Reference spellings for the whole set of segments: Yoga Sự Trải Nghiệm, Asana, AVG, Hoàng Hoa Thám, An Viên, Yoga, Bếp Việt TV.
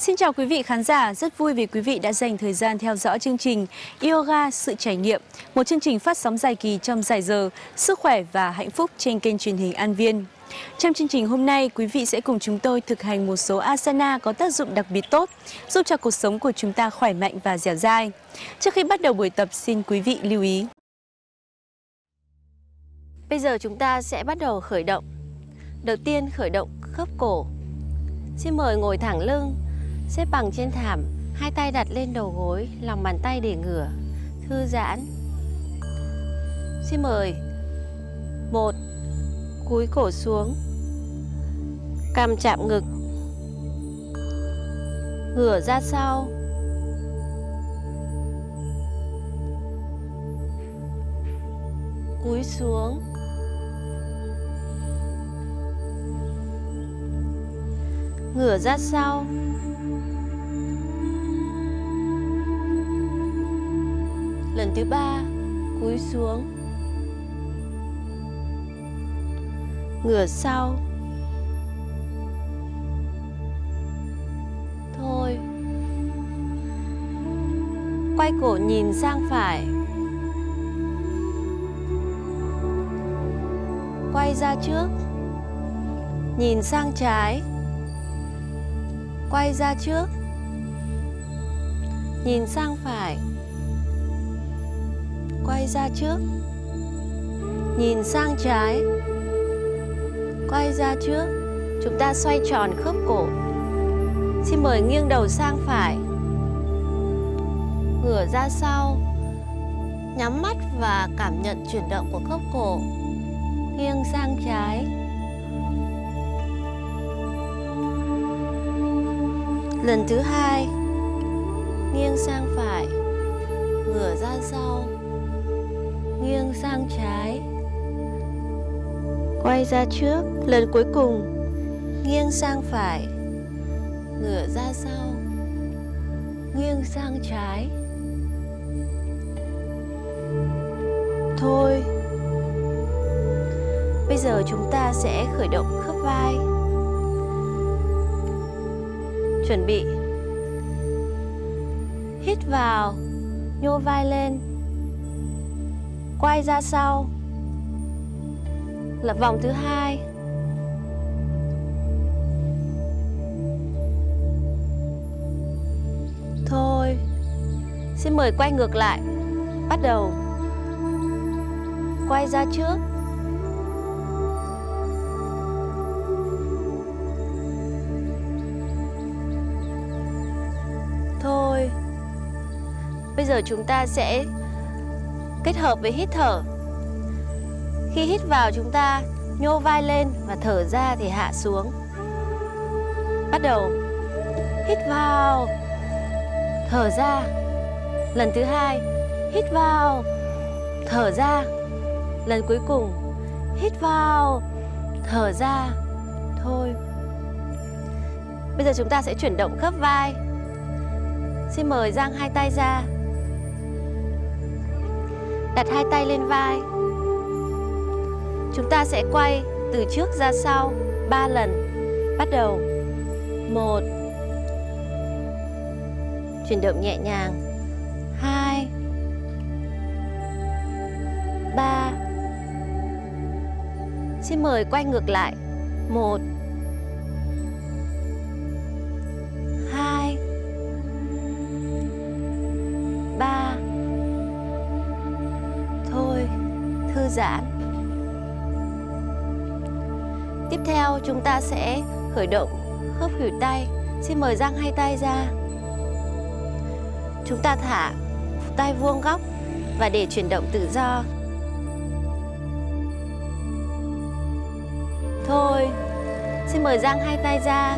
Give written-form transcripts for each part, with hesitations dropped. Xin chào quý vị khán giả, rất vui vì quý vị đã dành thời gian theo dõi chương trình Yoga Sự Trải Nghiệm, một chương trình phát sóng dài kỳ trong dài giờ, sức khỏe và hạnh phúc trên kênh truyền hình An Viên. Trong chương trình hôm nay, quý vị sẽ cùng chúng tôi thực hành một số asana có tác dụng đặc biệt tốt, giúp cho cuộc sống của chúng ta khỏe mạnh và dẻo dai. Trước khi bắt đầu buổi tập, xin quý vị lưu ý. Bây giờ chúng ta sẽ bắt đầu khởi động. Đầu tiên khởi động khớp cổ. Xin mời ngồi thẳng lưng, xếp bằng trên thảm, hai tay đặt lên đầu gối, lòng bàn tay để ngửa, thư giãn. Xin mời. 1. Cúi cổ xuống, cằm chạm ngực, ngửa ra sau. 2. Cúi xuống. 3. Ngửa ra sau. 4. Lần thứ 3, cúi xuống, ngửa sau. Thôi. Quay cổ nhìn sang phải. Quay ra trước, nhìn sang trái. Quay ra trước, nhìn sang phải. Quay ra trước, nhìn sang trái. Quay ra trước, chúng ta xoay tròn khớp cổ. Xin mời nghiêng đầu sang phải, ngửa ra sau. Nhắm mắt và cảm nhận chuyển động của khớp cổ. Nghiêng sang trái. Lần thứ 2, nghiêng sang phải, ngửa ra sau, nghiêng sang trái, quay ra trước. Lần cuối cùng, nghiêng sang phải, ngửa ra sau, nghiêng sang trái. Thôi. Bây giờ chúng ta sẽ khởi động khớp vai. Chuẩn bị. Hít vào, nhô vai lên. Quay ra sau. Lặp vòng thứ 2. Thôi. Xin mời quay ngược lại. Bắt đầu. Quay ra trước, thôi. Bây giờ chúng ta sẽ kết hợp với hít thở. Khi hít vào chúng ta nhô vai lên và thở ra thì hạ xuống. Bắt đầu. Hít vào, thở ra. Lần thứ 2, hít vào, thở ra. Lần cuối cùng, hít vào, thở ra. Thôi. Bây giờ chúng ta sẽ chuyển động khớp vai. Xin mời dang hai tay ra. Đặt hai tay lên vai. Chúng ta sẽ quay từ trước ra sau 3 lần. Bắt đầu. 1. Chuyển động nhẹ nhàng. 2. 3. Xin mời quay ngược lại. 1. 2. 3. Thôi, thư giãn. Tiếp theo chúng ta sẽ khởi động khớp khuỷu tay. Xin mời dang hai tay ra. Chúng ta thả tay vuông góc và để chuyển động tự do. Thôi. Xin mời dang hai tay ra.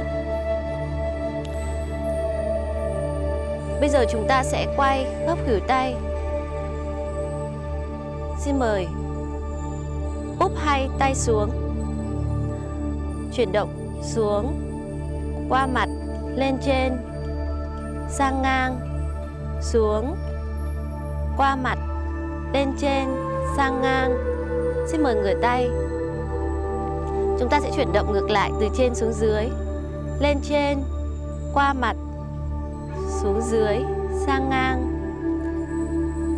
Bây giờ chúng ta sẽ quay khớp khuỷu tay. Xin mời úp hai tay xuống. Chuyển động xuống, qua mặt, lên trên, sang ngang, xuống, qua mặt, lên trên, sang ngang. Xin mời ngửa tay. Chúng ta sẽ chuyển động ngược lại từ trên xuống dưới, lên trên, qua mặt, xuống dưới, sang ngang,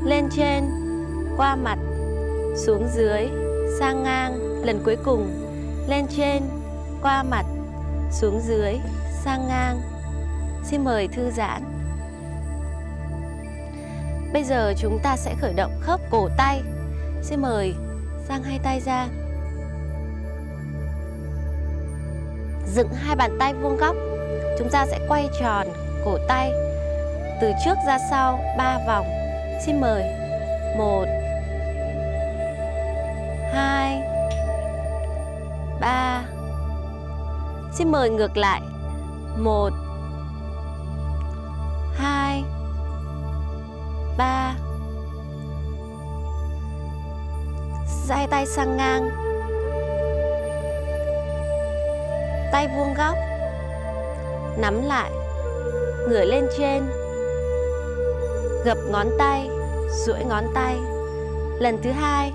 lên trên, qua mặt, xuống dưới, sang ngang. Lần cuối cùng, lên trên, qua mặt, xuống dưới, sang ngang. Xin mời thư giãn. Bây giờ chúng ta sẽ khởi động khớp cổ tay. Xin mời dang hai tay ra, dựng hai bàn tay vuông góc. Chúng ta sẽ quay tròn cổ tay từ trước ra sau 3 vòng. Xin mời 1 2 3. Xin mời ngược lại 1 2 3. Hai tay sang ngang, tay vuông góc, nắm lại, ngửa lên trên, gập ngón tay, duỗi ngón tay. Lần thứ hai,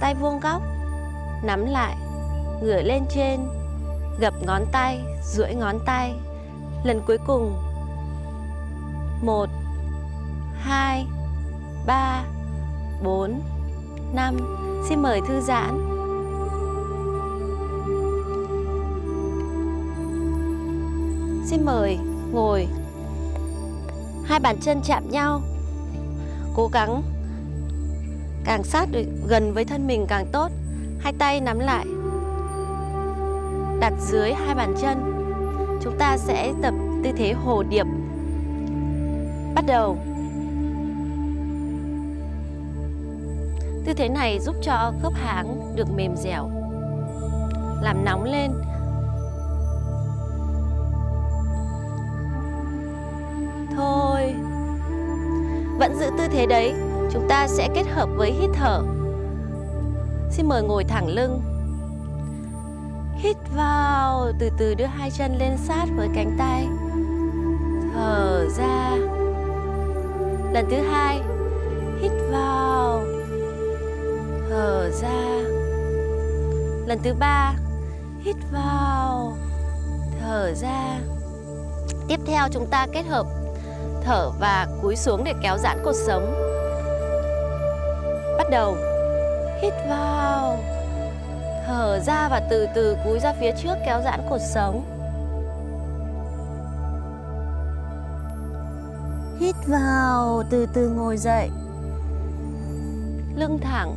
tay vuông góc, nắm lại, ngửa lên trên, gập ngón tay, duỗi ngón tay. Lần cuối cùng, 1 2 3 4 5. Xin mời thư giãn. Xin mời ngồi. Hai bàn chân chạm nhau. Cố gắng càng sát gần với thân mình càng tốt. Hai tay nắm lại, đặt dưới hai bàn chân. Chúng ta sẽ tập tư thế hồ điệp. Bắt đầu. Tư thế này giúp cho khớp háng được mềm dẻo, làm nóng lên. Thôi. Vẫn giữ tư thế đấy, chúng ta sẽ kết hợp với hít thở. Xin mời ngồi thẳng lưng. Hít vào, từ từ đưa hai chân lên sát với cánh tay. Thở ra. Lần thứ hai, hít vào, thở ra. Lần thứ ba, hít vào, thở ra. Tiếp theo chúng ta kết hợp thở và cúi xuống để kéo giãn cột sống. Bắt đầu. Hít vào, thở ra và từ từ cúi ra phía trước kéo giãn cột sống. Hít vào, từ từ ngồi dậy, lưng thẳng.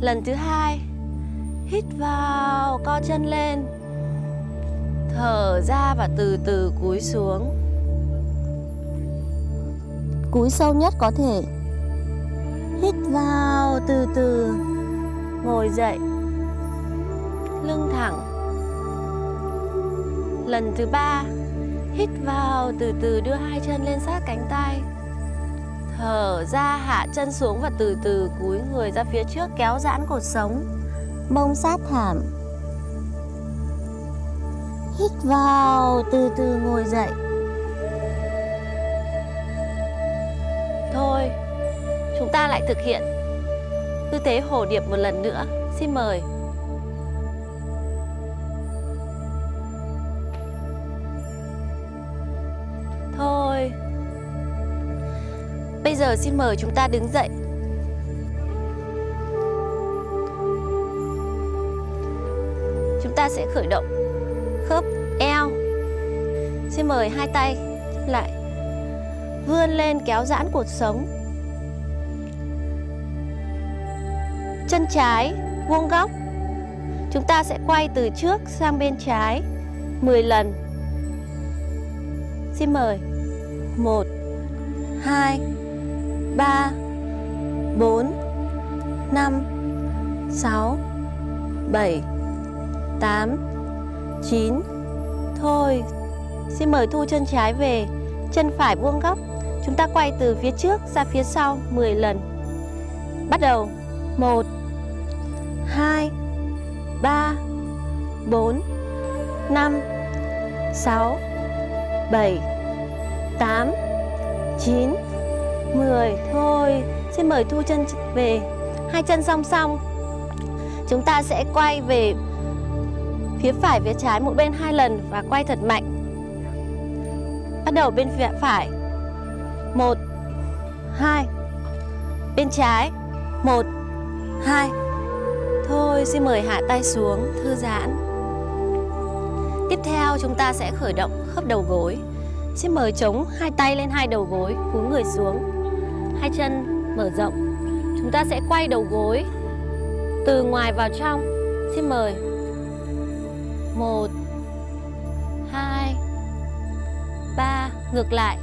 Lần thứ hai, hít vào, co chân lên, thở ra và từ từ cúi xuống. Cúi sâu nhất có thể. Hít vào, từ từ ngồi dậy, lưng thẳng. Lần thứ ba, hít vào, từ từ đưa hai chân lên sát cánh tay. Thở ra, hạ chân xuống và từ từ cúi người ra phía trước kéo giãn cột sống, mông sát thảm. Hít vào, từ từ ngồi dậy. Thôi, chúng ta lại thực hiện tư thế hồ điệp một lần nữa. Xin mời. Thôi. Bây giờ xin mời chúng ta đứng dậy. Chúng ta sẽ khởi động khớp eo. Xin mời hai tay lại, vươn lên kéo giãn cột sống. Chân trái vuông góc. Chúng ta sẽ quay từ trước sang bên trái 10 lần. Xin mời 1 2 3 4 5 6 7 8 9. Thôi. Xin mời thu chân trái về. Chân phải vuông góc. Chúng ta quay từ phía trước ra phía sau 10 lần. Bắt đầu. 1 2 3 4 5 6 7 8 9 10. Thôi. Xin mời thu chân về. Hai chân song song. Chúng ta sẽ quay về phía phải, phía trái mỗi bên 2 lần và quay thật mạnh. Bắt đầu bên phải 1, 2, bên trái 1, 2. Thôi, xin mời hạ tay xuống, thư giãn. Tiếp theo chúng ta sẽ khởi động khớp đầu gối. Xin mời chống hai tay lên hai đầu gối, cú người xuống, hai chân mở rộng. Chúng ta sẽ quay đầu gối từ ngoài vào trong. Xin mời 1, 2, 3, ngược lại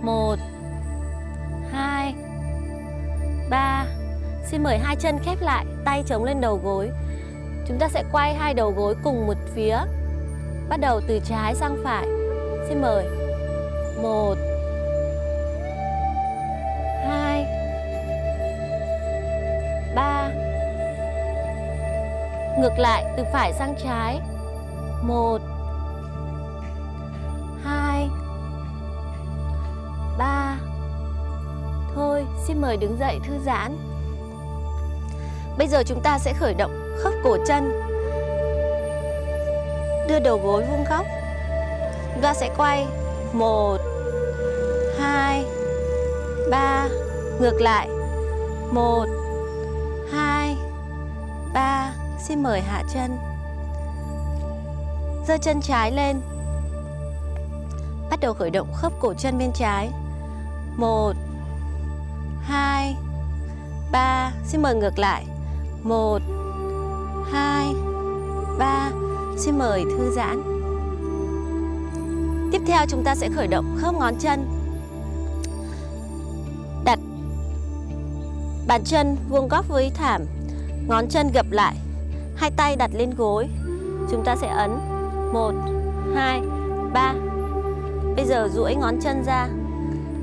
1, 2, 3. Xin mời hai chân khép lại, tay chống lên đầu gối. Chúng ta sẽ quay hai đầu gối cùng một phía. Bắt đầu từ trái sang phải. Xin mời 1, 2, 3. Ngược lại từ phải sang trái 1, 2, 3. Thôi, xin mời đứng dậy thư giãn. Bây giờ chúng ta sẽ khởi động khớp cổ chân. Đưa đầu gối vuông góc. Chúng ta sẽ quay 1, 2, 3. Ngược lại 1, 2, 3. Xin mời hạ chân. Giơ chân trái lên. Bắt đầu khởi động khớp cổ chân bên trái 1, 2, 3. Xin mời ngược lại 1, 2, 3. Xin mời thư giãn. Tiếp theo chúng ta sẽ khởi động khớp ngón chân. Đặt bàn chân vuông góc với thảm, ngón chân gập lại, hai tay đặt lên gối. Chúng ta sẽ ấn 1, 2, 3. Bây giờ duỗi ngón chân ra,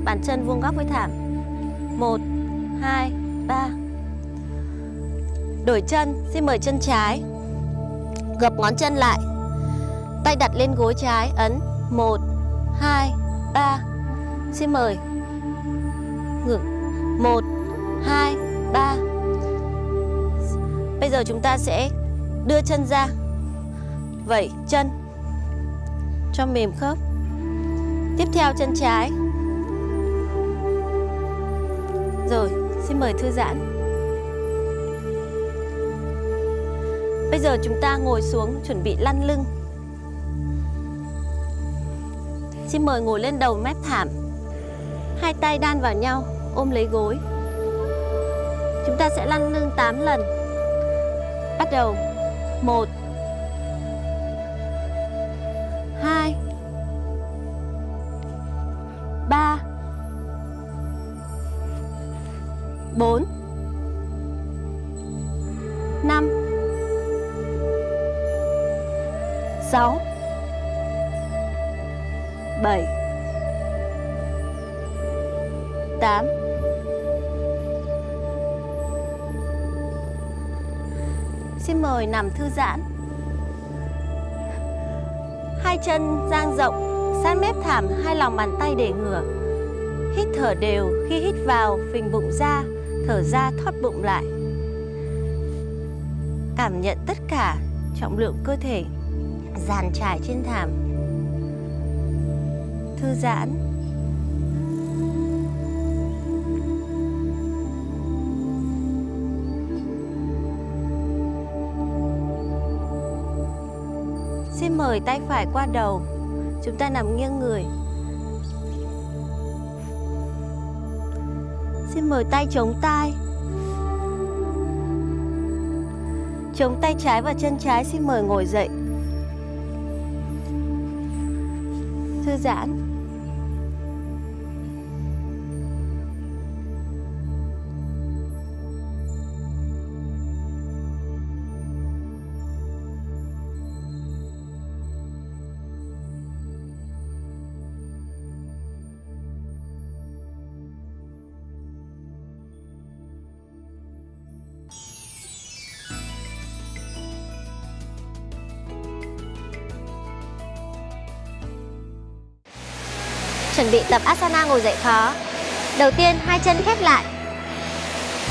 bàn chân vuông góc với thảm 1, 2, 3. Đổi chân, xin mời chân trái. Gập ngón chân lại, tay đặt lên gối trái, ấn 1, 2, 3. Xin mời ngược 1, 2, 3. Bây giờ chúng ta sẽ đưa chân ra, vẩy chân cho mềm khớp. Tiếp theo chân trái. Rồi, xin mời thư giãn. Bây giờ chúng ta ngồi xuống, chuẩn bị lăn lưng. Xin mời ngồi lên đầu mép thảm. Hai tay đan vào nhau, ôm lấy gối. Chúng ta sẽ lăn lưng 8 lần. Bắt đầu 1, 2, 3, 4, 5, 6, 7, 8. Xin mời nằm thư giãn. Hai chân dang rộng, sát mép thảm, hai lòng bàn tay để ngửa. Hít thở đều, khi hít vào phình bụng ra, thở ra thót bụng lại. Cảm nhận tất cả trọng lượng cơ thể dàn trải trên thảm. Thư giãn. Xin mời tay phải qua đầu. Chúng ta nằm nghiêng người. Xin mời tay chống tai. Chống tay trái và chân trái, xin mời ngồi dậy. Thư giãn. Chuẩn bị tập Asana ngồi dậy khó. Đầu tiên, hai chân khép lại,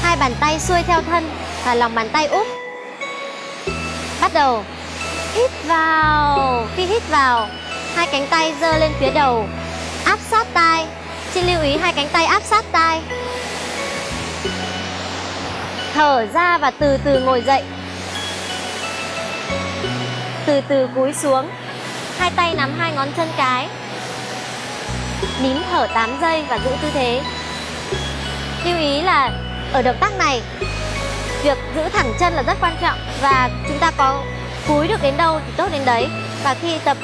hai bàn tay xuôi theo thân và lòng bàn tay úp. Bắt đầu. Hít vào, khi hít vào Hai cánh tay giơ lên phía đầu, áp sát tai. Xin lưu ý hai cánh tay áp sát tai. Thở ra và từ từ ngồi dậy. Từ từ cúi xuống. Hai tay nắm hai ngón chân cái. Nín thở 8 giây và giữ tư thế. Lưu ý là ở động tác này, việc giữ thẳng chân là rất quan trọng. Và chúng ta có cúi được đến đâu thì tốt đến đấy. Và khi tập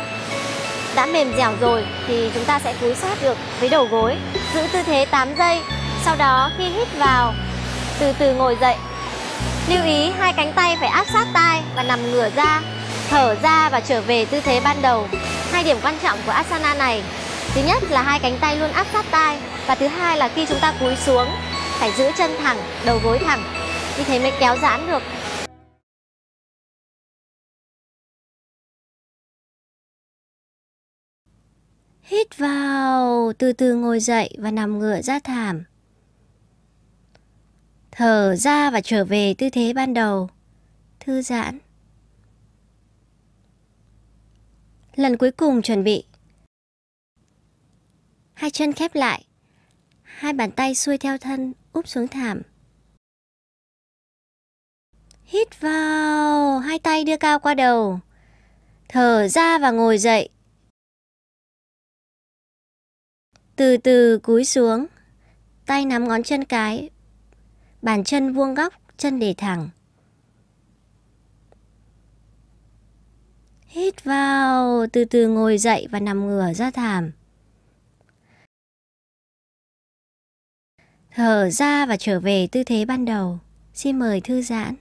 đã mềm dẻo rồi thì chúng ta sẽ cúi sát được với đầu gối. Giữ tư thế 8 giây. Sau đó khi hít vào, từ từ ngồi dậy. Lưu ý hai cánh tay phải áp sát tai và nằm ngửa ra. Thở ra và trở về tư thế ban đầu. Hai điểm quan trọng của asana này, thứ nhất là hai cánh tay luôn áp sát tai, và thứ hai là khi chúng ta cúi xuống phải giữ chân thẳng, đầu gối thẳng. Như thế mới kéo giãn được. Hít vào, từ từ ngồi dậy và nằm ngửa ra thảm. Thở ra và trở về tư thế ban đầu. Thư giãn. Lần cuối cùng chuẩn bị. Hai chân khép lại. Hai bàn tay xuôi theo thân, úp xuống thảm. Hít vào, hai tay đưa cao qua đầu. Thở ra và ngồi dậy. Từ từ cúi xuống. Tay nắm ngón chân cái. Bàn chân vuông góc, chân để thẳng. Hít vào, từ từ ngồi dậy và nằm ngửa ra thảm. Thở ra và trở về tư thế ban đầu. Xin mời thư giãn.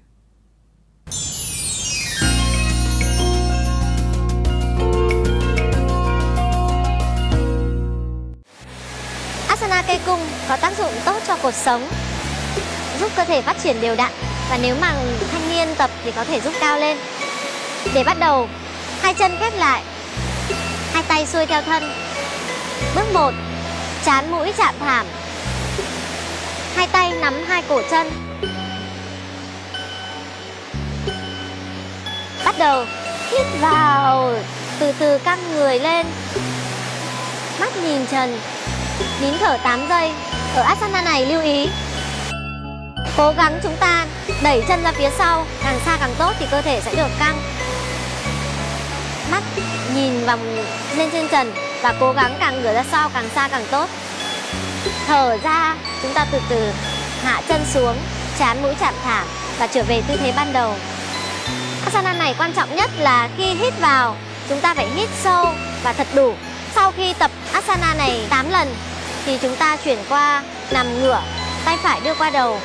Asana cây cung có tác dụng tốt cho cột sống, giúp cơ thể phát triển đều đặn. Và nếu mà thanh niên tập thì có thể giúp cao lên. Để bắt đầu, hai chân khép lại, hai tay xuôi theo thân. Bước 1, trán mũi chạm thảm. Hai tay nắm hai cổ chân. Bắt đầu, hít vào, từ từ căng người lên. Mắt nhìn trần, nín thở 8 giây. Ở asana này lưu ý, cố gắng chúng ta đẩy chân ra phía sau, càng xa càng tốt thì cơ thể sẽ được căng. Mắt nhìn vòng lên trên trần và cố gắng càng ngửa ra sau, càng xa càng tốt. Thở ra, chúng ta từ từ hạ chân xuống, trán mũi chạm thảm và trở về tư thế ban đầu. Asana này quan trọng nhất là khi hít vào, chúng ta phải hít sâu và thật đủ. Sau khi tập asana này 8 lần thì chúng ta chuyển qua nằm ngửa, tay phải đưa qua đầu,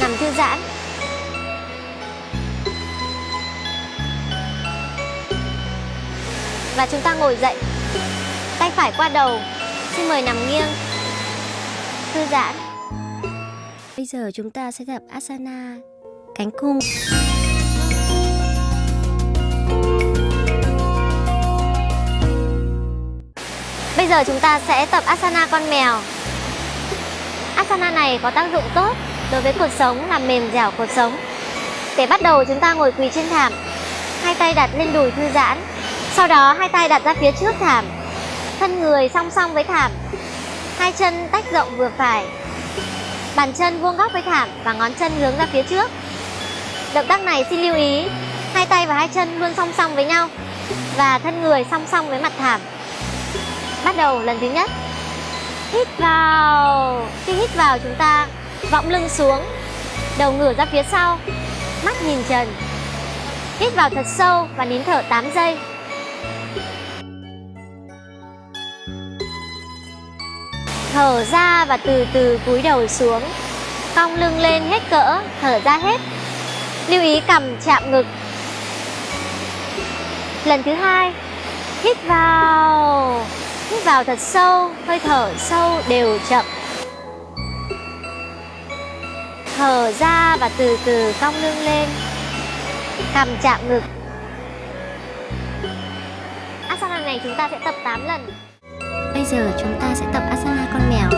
nằm thư giãn. Và chúng ta ngồi dậy, tay phải qua đầu, xin mời nằm nghiêng, thư giãn. Bây giờ chúng ta sẽ tập asana cánh cung. Bây giờ chúng ta sẽ tập asana con mèo. Asana này có tác dụng tốt đối với cột sống, làm mềm dẻo cột sống. Để bắt đầu, chúng ta ngồi quỳ trên thảm, hai tay đặt lên đùi thư giãn. Sau đó hai tay đặt ra phía trước thảm, thân người song song với thảm, hai chân tách rộng vừa phải, bàn chân vuông góc với thảm và ngón chân hướng ra phía trước. Động tác này xin lưu ý, hai tay và hai chân luôn song song với nhau và thân người song song với mặt thảm. Bắt đầu lần thứ nhất. Hít vào. Khi hít vào, chúng ta võng lưng xuống, đầu ngửa ra phía sau, mắt nhìn trần. Hít vào thật sâu và nín thở 8 giây. Thở ra và từ từ cúi đầu xuống, cong lưng lên hết cỡ, thở ra hết. Lưu ý cằm chạm ngực. Lần thứ hai. Hít vào. Hít vào thật sâu, hơi thở sâu đều chậm. Thở ra và từ từ cong lưng lên, cằm chạm ngực. Asana này chúng ta sẽ tập 8 lần. Bây giờ chúng ta sẽ tập asana con mèo.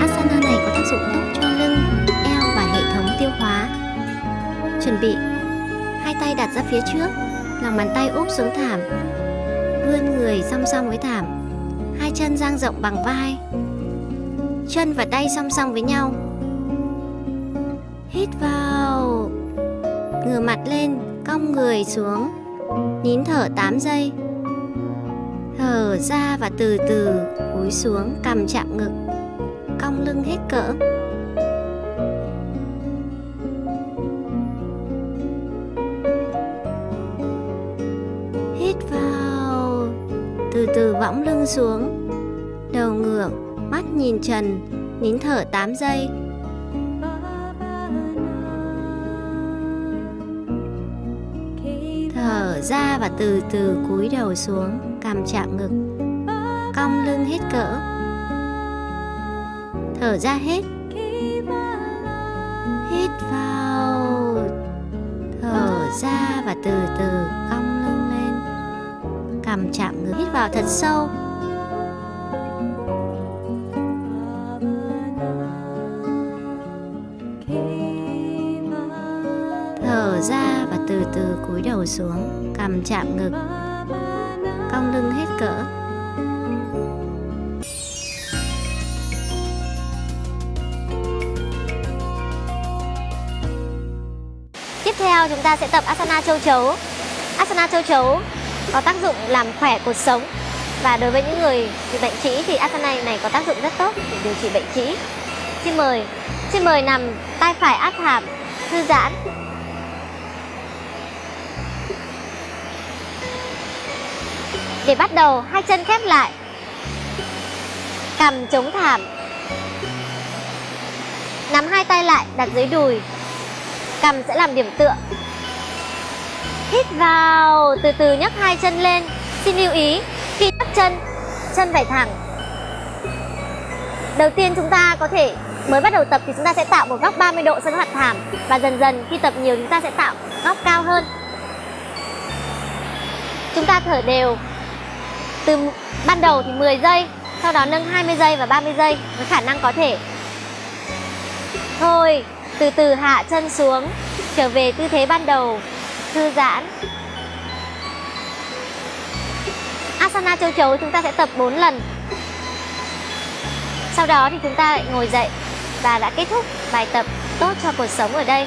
Asana này có tác dụng tốt cho lưng, eo và hệ thống tiêu hóa. Chuẩn bị. Hai tay đặt ra phía trước, lòng bàn tay úp xuống thảm. Vươn người song song với thảm. Hai chân dang rộng bằng vai. Chân và tay song song với nhau. Hít vào. Ngửa mặt lên, cong người xuống. Nín thở 8 giây. Thở ra và từ từ cúi xuống, cằm chạm ngực. Cong lưng hết cỡ. Hít vào. Từ từ võng lưng xuống. Đầu ngửa, mắt nhìn trần. Nín thở 8 giây. Thở ra và từ từ cúi đầu xuống, cằm chạm ngực, cong lưng hết cỡ. Thở ra hết. Hít vào. Thở ra và từ từ cong lưng lên, cằm chạm ngực. Hít vào thật sâu. Thở ra và từ từ cúi đầu xuống, cằm chạm ngực, cong lưng hết cỡ. Tiếp theo chúng ta sẽ tập Asana châu chấu. Asana châu chấu có tác dụng làm khỏe cột sống. Và đối với những người bị bệnh trĩ thì Asana này có tác dụng rất tốt để điều trị bệnh trĩ. Xin mời nằm tay phải áp hàm, thư giãn. Để bắt đầu, hai chân khép lại, cằm chống thảm, nắm hai tay lại đặt dưới đùi, cằm sẽ làm điểm tựa. Hít vào, từ từ nhấc hai chân lên. Xin lưu ý khi nhấc chân, chân phải thẳng. Đầu tiên chúng ta có thể mới bắt đầu tập thì chúng ta sẽ tạo một góc 30 độ so với mặt thảm, và dần dần khi tập nhiều chúng ta sẽ tạo góc cao hơn. Chúng ta thở đều. Từ ban đầu thì 10 giây, sau đó nâng 20 giây và 30 giây với khả năng có thể. Thôi, từ từ hạ chân xuống, trở về tư thế ban đầu, thư giãn. Asana châu chấu chúng ta sẽ tập 4 lần. Sau đó thì chúng ta lại ngồi dậy và đã kết thúc bài tập tốt cho cuộc sống ở đây.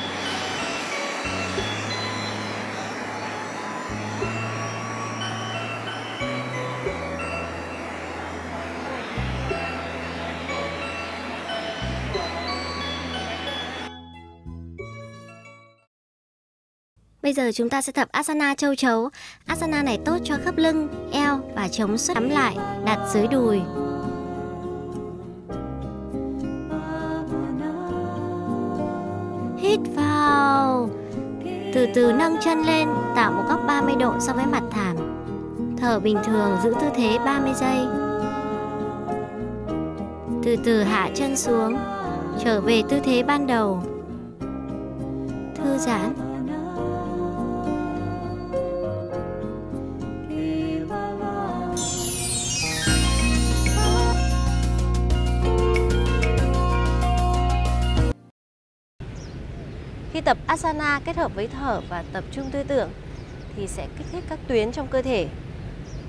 Bây giờ chúng ta sẽ tập Asana châu chấu. Asana này tốt cho khớp lưng, eo và chống sút. Nắm lại, đặt dưới đùi. Hít vào. Từ từ nâng chân lên, tạo một góc 30 độ so với mặt thảm. Thở bình thường, giữ tư thế 30 giây. Từ từ hạ chân xuống, trở về tư thế ban đầu. Thư giãn. Khi tập Asana kết hợp với thở và tập trung tư tưởng thì sẽ kích thích các tuyến trong cơ thể,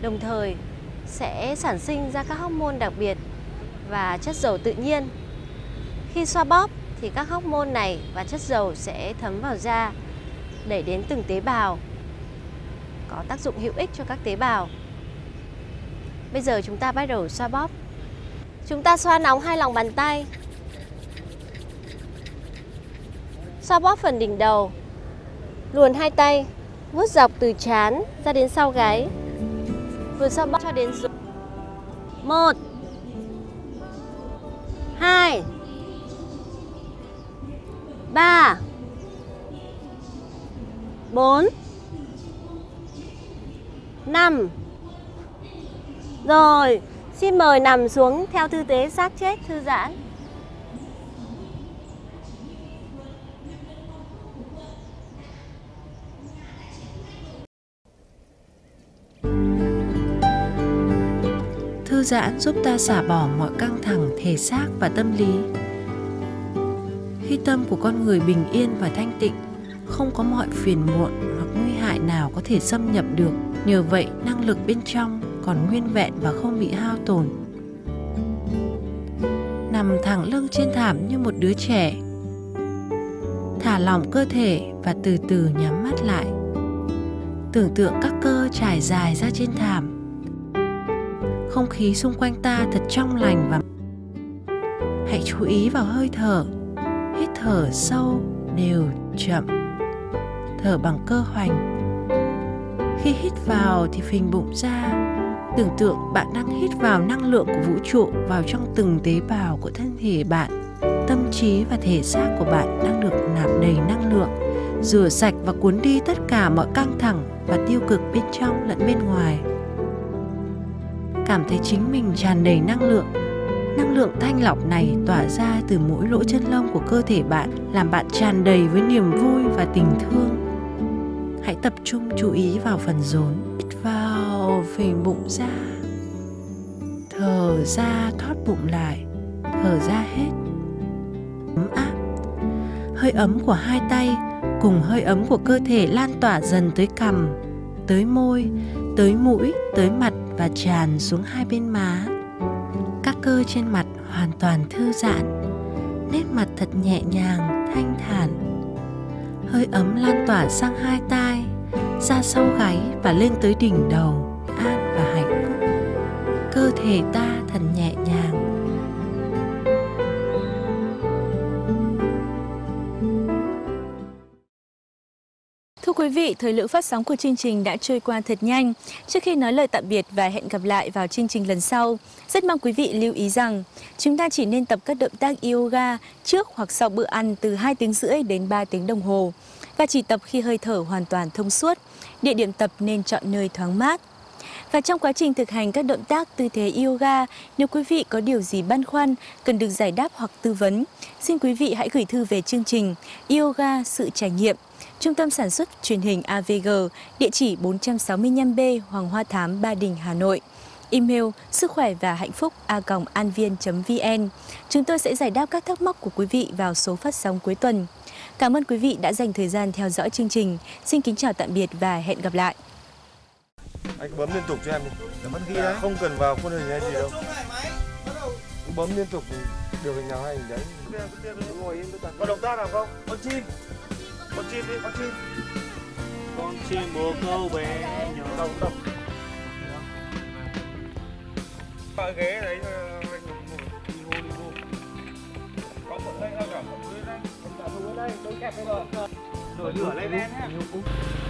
đồng thời sẽ sản sinh ra các hormone đặc biệt và chất dầu tự nhiên. Khi xoa bóp thì các hormone này và chất dầu sẽ thấm vào da, đẩy đến từng tế bào, có tác dụng hữu ích cho các tế bào. Bây giờ chúng ta bắt đầu xoa bóp. Chúng ta xoa nóng hai lòng bàn tay. Xoa bóp phần đỉnh đầu, luồn hai tay, vuốt dọc từ trán ra đến sau gáy, vừa xoa bóp cho đến dưới. 1, 2, 3, 4, 5. Rồi, xin mời nằm xuống theo tư thế xác chết, thư giãn. Thư giãn giúp ta xả bỏ mọi căng thẳng thể xác và tâm lý. Khi tâm của con người bình yên và thanh tịnh, không có mọi phiền muộn hoặc nguy hại nào có thể xâm nhập được. Nhờ vậy, năng lực bên trong còn nguyên vẹn và không bị hao tổn. Nằm thẳng lưng trên thảm như một đứa trẻ. Thả lỏng cơ thể và từ từ nhắm mắt lại. Tưởng tượng các cơ trải dài ra trên thảm. Không khí xung quanh ta thật trong lành và hãy chú ý vào hơi thở. Hít thở sâu, đều, chậm. Thở bằng cơ hoành. Khi hít vào thì phình bụng ra. Tưởng tượng bạn đang hít vào năng lượng của vũ trụ vào trong từng tế bào của thân thể bạn. Tâm trí và thể xác của bạn đang được nạp đầy năng lượng, rửa sạch và cuốn đi tất cả mọi căng thẳng và tiêu cực bên trong lẫn bên ngoài. Cảm thấy chính mình tràn đầy năng lượng. Năng lượng thanh lọc này tỏa ra từ mỗi lỗ chân lông của cơ thể bạn, làm bạn tràn đầy với niềm vui và tình thương. Hãy tập trung chú ý vào phần rốn. Hít vào, phình bụng ra. Thở ra, thoát bụng lại. Thở ra hết. Ấm áp. Hơi ấm của hai tay cùng hơi ấm của cơ thể lan tỏa dần tới cằm, tới môi, tới mũi, tới mặt và tràn xuống hai bên má. Các cơ trên mặt hoàn toàn thư giãn. Nét mặt thật nhẹ nhàng, thanh thản. Hơi ấm lan tỏa sang hai tai, ra sau gáy và lên tới đỉnh đầu. An và hạnh phúc. Cơ thể ta thật nhẹ nhàng. Thưa quý vị, thời lượng phát sóng của chương trình đã trôi qua thật nhanh. Trước khi nói lời tạm biệt và hẹn gặp lại vào chương trình lần sau, rất mong quý vị lưu ý rằng chúng ta chỉ nên tập các động tác yoga trước hoặc sau bữa ăn từ 2,5 tiếng đến 3 tiếng đồng hồ và chỉ tập khi hơi thở hoàn toàn thông suốt. Địa điểm tập nên chọn nơi thoáng mát. Và trong quá trình thực hành các động tác tư thế yoga, nếu quý vị có điều gì băn khoăn, cần được giải đáp hoặc tư vấn, xin quý vị hãy gửi thư về chương trình Yoga Sự Trải Nghiệm, Trung tâm Sản xuất Truyền hình AVG, địa chỉ 465B Hoàng Hoa Thám, Ba Đình, Hà Nội. Email sứckhoẻ và hạnh phúc@avien.vn. Chúng tôi sẽ giải đáp các thắc mắc của quý vị vào số phát sóng cuối tuần. Cảm ơn quý vị đã dành thời gian theo dõi chương trình. Xin kính chào tạm biệt và hẹn gặp lại. Anh bấm liên tục cho em đi. Không cần vào khuôn hình hay gì đâu. Bấm liên tục điều hình nào hay hình đấy. Có động tác nào không? Con chim. Con chim đi, con chim. Con chim bồ câu bé nhỏ. Đâu đâu. Bà ghế đấy anh đi vô. Có một đây thôi cả, một dưới đây. Cả dưới đây, đôi kẹp đây rồi. Rồi lửa lên nhé.